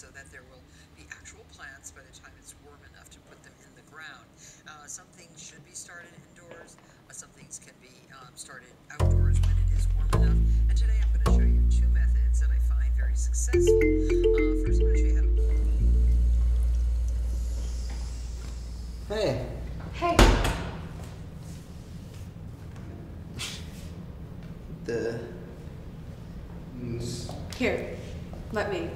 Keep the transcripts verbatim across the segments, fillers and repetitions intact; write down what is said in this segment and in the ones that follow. so that there will be actual plants by the time it's warm enough to put them in the ground. Uh, some things should be started indoors, uh, some things can be um, started outdoors when it is warm enough. And today I'm going to show you two methods that I find very successful. Uh, first I'm going to show you how to... Hey! Hey! The... Here, let me.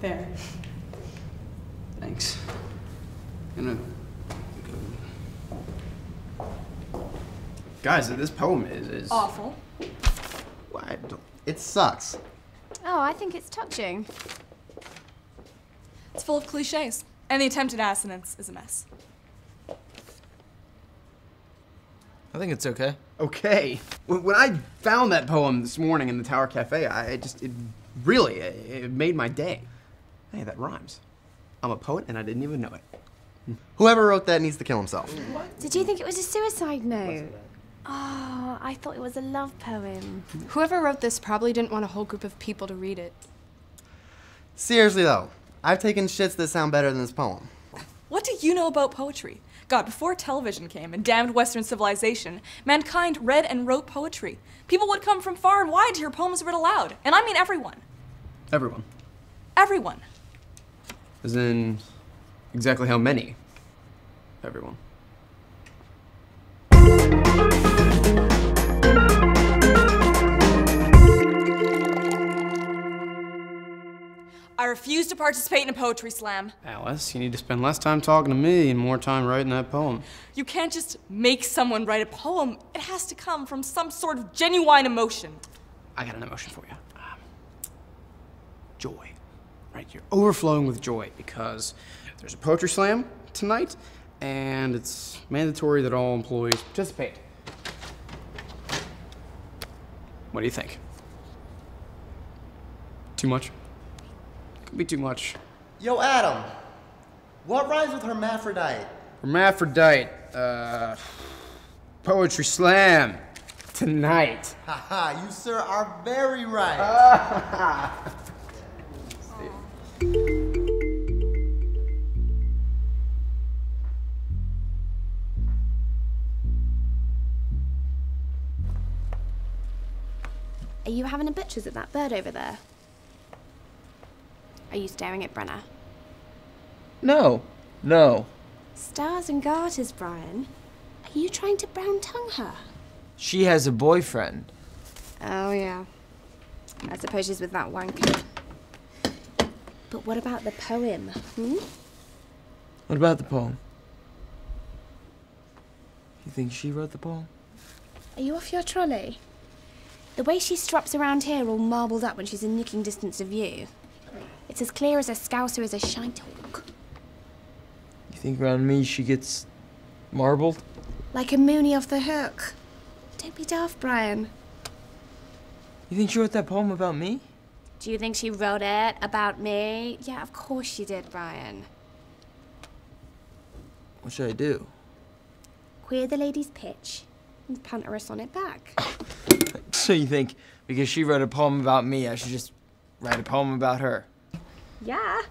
There. Thanks. I'm gonna go. Guys, this poem is, is... awful. Why? It sucks. Oh, I think it's touching. It's full of cliches. And the attempted assonance is a mess. I think it's okay. Okay. When I found that poem this morning in the Tower Cafe, I just, it really, it made my day. Hey, that rhymes. I'm a poet and I didn't even know it. Whoever wrote that needs to kill himself. What? Did you think it was a suicide note? Oh, I thought it was a love poem. Whoever wrote this probably didn't want a whole group of people to read it. Seriously though. I've taken shits that sound better than this poem. What do you know about poetry? God, before television came and damned Western civilization, mankind read and wrote poetry. People would come from far and wide to hear poems read aloud. And I mean everyone. Everyone? Everyone. As in, exactly how many? Everyone. I refuse to participate in a poetry slam. Alice, you need to spend less time talking to me and more time writing that poem. You can't just make someone write a poem. It has to come from some sort of genuine emotion. I got an emotion for you. Um, joy, right? You're overflowing with joy because there's a poetry slam tonight and it's mandatory that all employees participate. What do you think? Too much? Be too much. Yo, Adam, what rhymes with hermaphrodite? Hermaphrodite, uh, poetry slam, tonight. Haha, you, sir, are very right. Are you having a butcher's at that bird over there? Are you staring at Brenna? No, no. Stars and garters, Bryan. Are you trying to brown tongue her? She has a boyfriend. Oh, yeah. I suppose she's with that wanker. But what about the poem, hmm? What about the poem? You think she wrote the poem? Are you off your trolley? The way she straps around here all marbled up when she's in nicking distance of you. It's as clear as a scouser is a shitehawk. You think around me she gets marbled? Like a Mooney off the hook. Don't be daft, Bryan. You think she wrote that poem about me? Do you think she wrote it about me? Yeah, of course she did, Bryan. What should I do? Queer the lady's pitch and punt her a sonnet back. So you think because she wrote a poem about me, I should just write a poem about her? Yeah.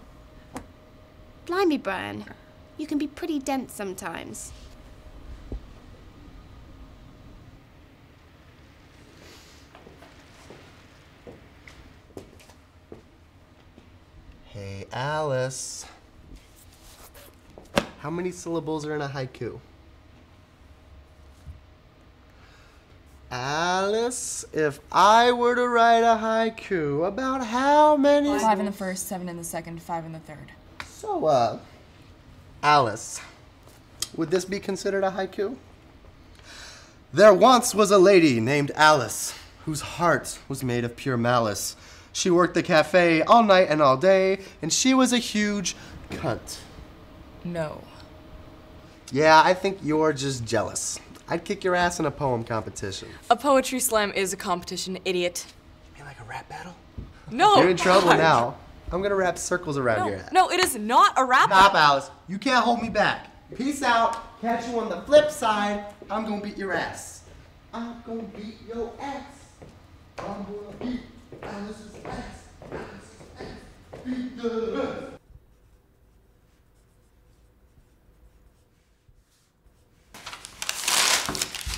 Blimey, Bryan. You can be pretty dense sometimes. Hey, Alice. How many syllables are in a haiku? Alice, if I were to write a haiku, about how many... Five in the first, seven in the second, five in the third. So, uh, Alice, would this be considered a haiku? There once was a lady named Alice, whose heart was made of pure malice. She worked the cafe all night and all day, and she was a huge cunt. No. Yeah, I think you're just jealous. I'd kick your ass in a poem competition. A poetry slam is a competition, idiot. You mean like a rap battle? No! You're in trouble now. I'm gonna wrap circles around no, your ass. No, it is not a rap battle. Stop, Alice. You can't hold me back. Peace out. Catch you on the flip side. I'm going to beat your ass. I'm going to beat your ass. I'm going to beat Alice's ass. Alice's ass. Beat the ass.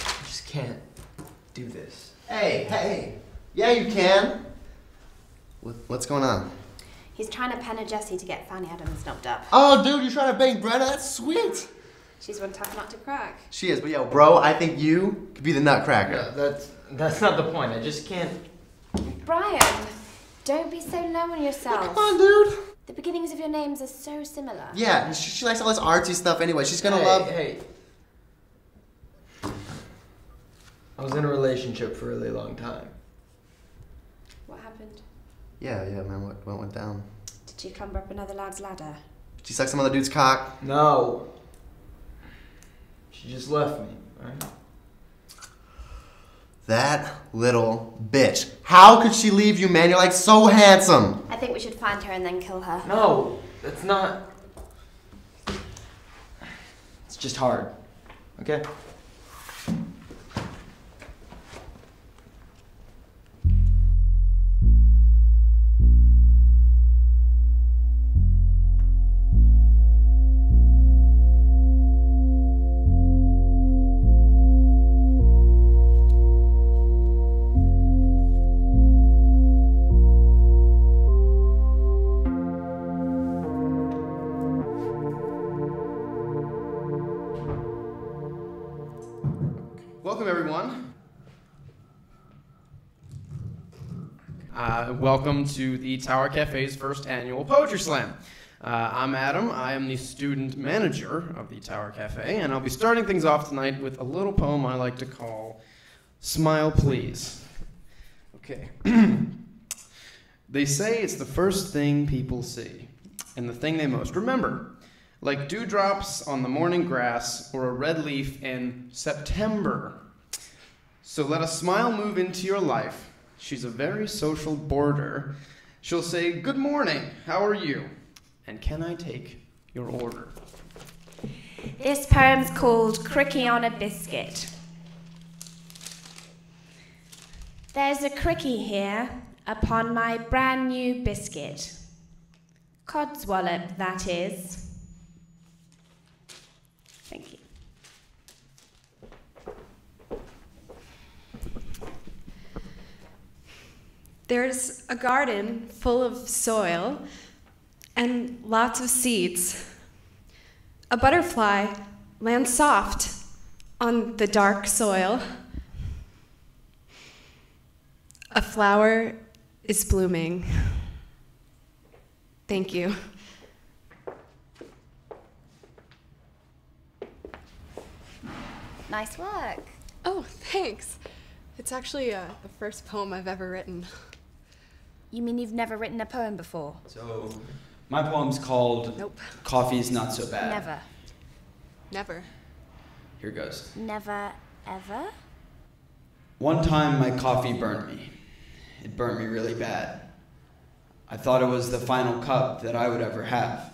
I just can't do this. Hey, hey. Yeah, you can. What's going on? He's trying to pen a Jessie to get Fanny Adams knocked up. Oh, dude, you're trying to bang Brenna? That's sweet. She's one tough nut to crack. She is, but yo, bro, I think you could be the nutcracker. Yeah, that's that's not the point. I just can't. Bryan, don't be so low on yourself. Oh, come on, dude. The beginnings of your names are so similar. Yeah, she, she likes all this artsy stuff anyway. She's gonna hey, love. Hey. I was in a relationship for a really long time. What happened? Yeah, yeah, man, what, what went down? Did she clamber up another lad's ladder? Did she suck some other dude's cock? No. She just left me, alright? That little bitch. How could she leave you, man? You're like so handsome. I think we should find her and then kill her. No, that's not... It's just hard, okay? Welcome, everyone. Uh, welcome to the Tower Cafe's first annual Poetry Slam. Uh, I'm Adam. I am the student manager of the Tower Cafe, and I'll be starting things off tonight with a little poem I like to call Smile Please. Okay. They say it's the first thing people see, and the thing they most remember. Like dewdrops on the morning grass or a red leaf in September. So let a smile move into your life. She's a very social boarder. She'll say, good morning, how are you? And can I take your order? This poem's called Cricky on a Biscuit. There's a cricky here upon my brand new biscuit. Codswallop, that is. Thank you. There's a garden full of soil and lots of seeds. A butterfly lands soft on the dark soil. A flower is blooming. Thank you. Nice work. Oh, thanks. It's actually uh, the first poem I've ever written. You mean you've never written a poem before? So, my poem's called nope. Coffee's Not So Bad. Never. Never. Here goes. Never, ever? One time my coffee burned me. It burned me really bad. I thought it was the final cup that I would ever have.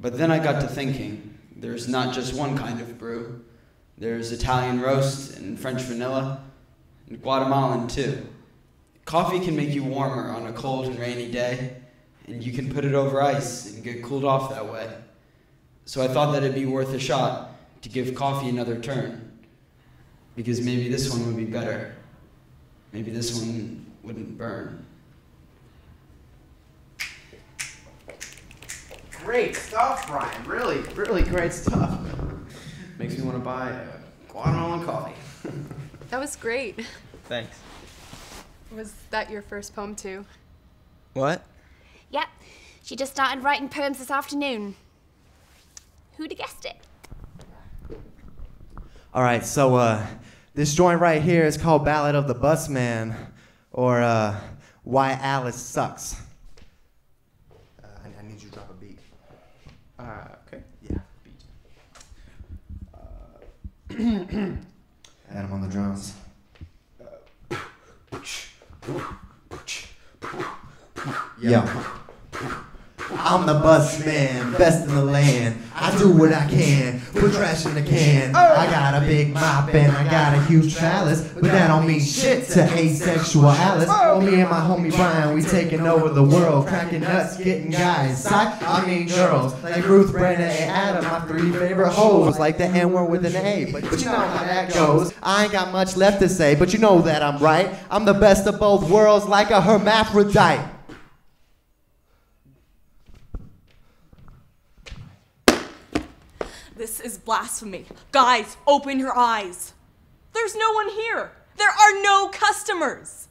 But then I got to thinking, there's not just one kind of brew. There's Italian roast and French vanilla, and Guatemalan too. Coffee can make you warmer on a cold and rainy day, and you can put it over ice and get cooled off that way. So I thought that it'd be worth a shot to give coffee another turn, because maybe this one would be better. Maybe this one wouldn't burn. Great stuff, Bryan. Really, really great stuff. Makes me want to buy a Guatemalan coffee. That was great. Thanks. Was that your first poem too? What? Yep. She just started writing poems this afternoon. Who'd have guessed it? All right, so uh, this joint right here is called Ballad of the Busman, or uh, Why Alice Sucks. Uh, I need you to drop a beat. Uh, okay. Yeah. Adam on the drums. Yo. I'm the bus man, best in the land. I I do what I can, put trash in the can. I got a big mop and I got a huge chalice, but that don't mean shit to asexual Alice. Oh, me and my homie Bryan, we taking over the world, cracking nuts, getting guys psych. I mean girls, like Ruth, Brenna, and Adam, my three favorite hoes, like the N-word with an A, but you know how that goes. I ain't got much left to say, but you know that I'm right. I'm the best of both worlds, like a hermaphrodite. This is blasphemy. Guys, open your eyes. There's no one here. There are no customers.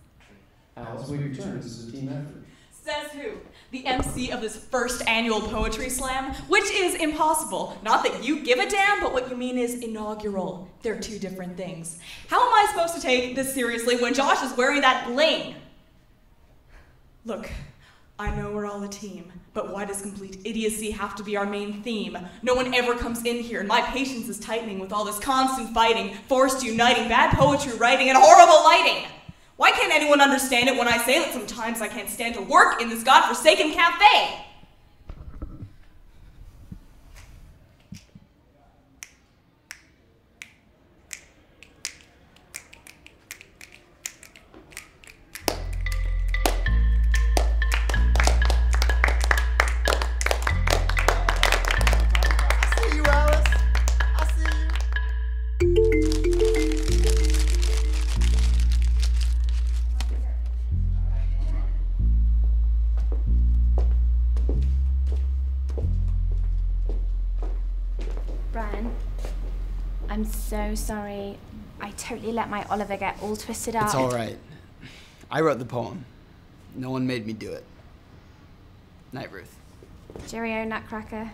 Alice, wait your turn. This is a team effort. Says who? The M C of this first annual poetry slam, which is impossible. Not that you give a damn, but what you mean is inaugural. They're two different things. How am I supposed to take this seriously when Josh is wearing that bling? Look. I know we're all a team, but why does complete idiocy have to be our main theme? No one ever comes in here, and my patience is tightening with all this constant fighting, forced uniting, bad poetry writing, and horrible lighting! Why can't anyone understand it when I say that sometimes I can't stand to work in this godforsaken cafe? I'm so sorry. I totally let my Oliver get all twisted up. It's all right. I wrote the poem. No one made me do it. Night, Ruth. Cheerio, Nutcracker.